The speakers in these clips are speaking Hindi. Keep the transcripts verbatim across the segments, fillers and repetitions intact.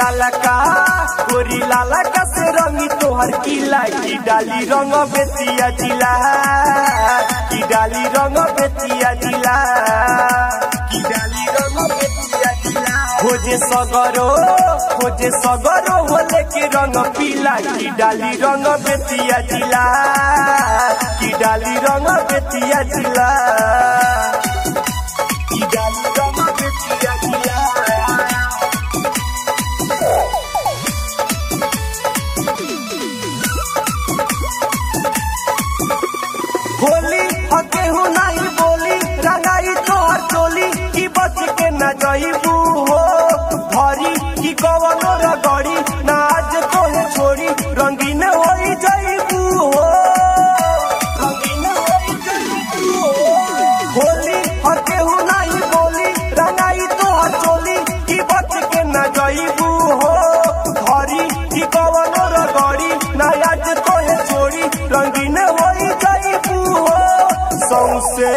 ललका गोरी ललका से रंगी तोहर की लाई डाली रंग बेतिया जिला की डाली रंग बेतिया जिला की डाली रंग बेतिया जिला खोजे सगरो खोजे सगरो होले के रंग पीला की डाली रंग बेतिया जिला की डाली रंग बेतिया जिला की डाली रंग बेतिया जिला होली हके हो नहीं बोली रंगाई तोहर चोली की बच के न जाइबू हो भरी की कवनो रगड़ी ना आज तोहे छोड़ी रंगीन होई जाइबू हो रंगीन होई जाइबू हो होली हके हो नहीं बोली रंगाई तोहर चोली की बच के न जाइबू हो भरी की कवनो रगड़ी ना आज तोहे छोड़ी रंगीन होई सौसे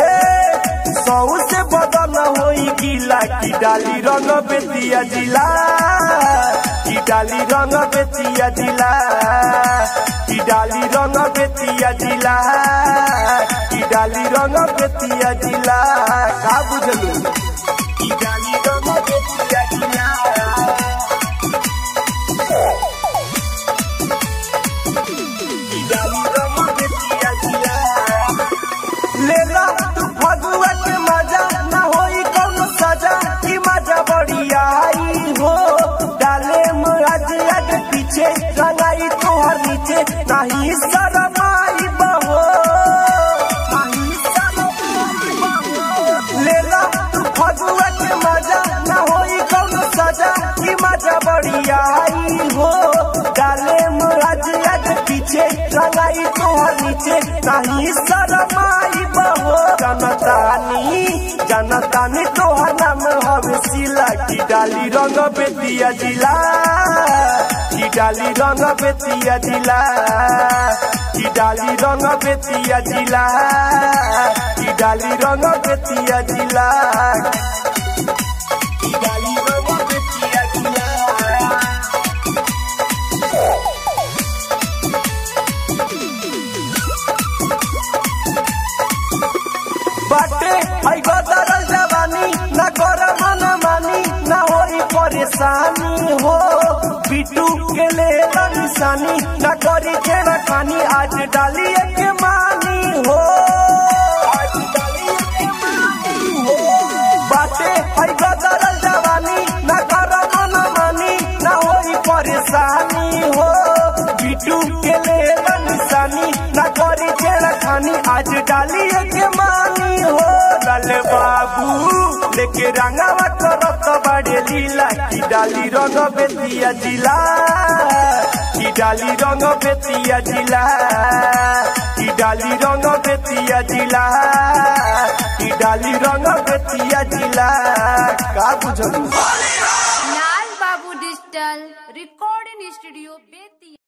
सौसे बदल होई गिला की डाली रंग बेतिया जिला की डाली रंग बेतिया जिला की डाली रंग बेतिया जिला की डाली रंग बेतिया जिला का बुझलू की डाली रंग बेतिया जिला की डाली रंग बेतिया जिला लेला तू फगुआ के मजा ना होई कौन सजा की मजा बढ़िया आई हो डाले आज आज पीछे रंगाई तोहर नीचे नहीं शरम आई बहो लेला तू फगुआ के मजा ना होई कौन सजा की मजा बढ़िया आई हो डाले आज आज पीछे रंगाई तोहर नीचे नहीं शरम आई जनतानी जनतानी तोहर नाम हवे सिला की डाली रंग बेतिया जिला की डाली रंग बेतिया जिला की डाली रंग बेतिया जिला की डाली रंग बेतिया जिला की डाली रंग बेतिया जिला बाटे आई गोदरल जवानी ना गरम ना मानी ना होई परेशानी हो बिटू के ले निशानी ना करी के ना खानी आज डाली एक मानी हो आज डाली एक मानी हो बाटे आई गोदरल जवानी ना गरम ना मानी ना होई परेशानी हो बिटू के ले निशानी ना करी के ना खानी आज डाली एक मानी बाबू लेके रंगावा करत बड़े लीला की डाली रंग बेतिया जिला की डाली रंग बेतिया जिला की डाली रंग बेतिया जिला की डाली रंग बेतिया जिला का बुझलू Lal Babu digital recording studio.